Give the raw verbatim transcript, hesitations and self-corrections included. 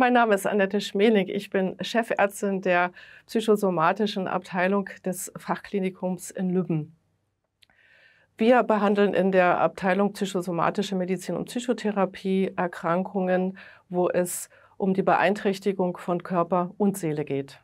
Mein Name ist Annette Schmeling. Ich bin Chefärztin der psychosomatischen Abteilung des Fachklinikums in Lübben. Wir behandeln in der Abteilung Psychosomatische Medizin und Psychotherapie Erkrankungen, wo es um die Beeinträchtigung von Körper und Seele geht.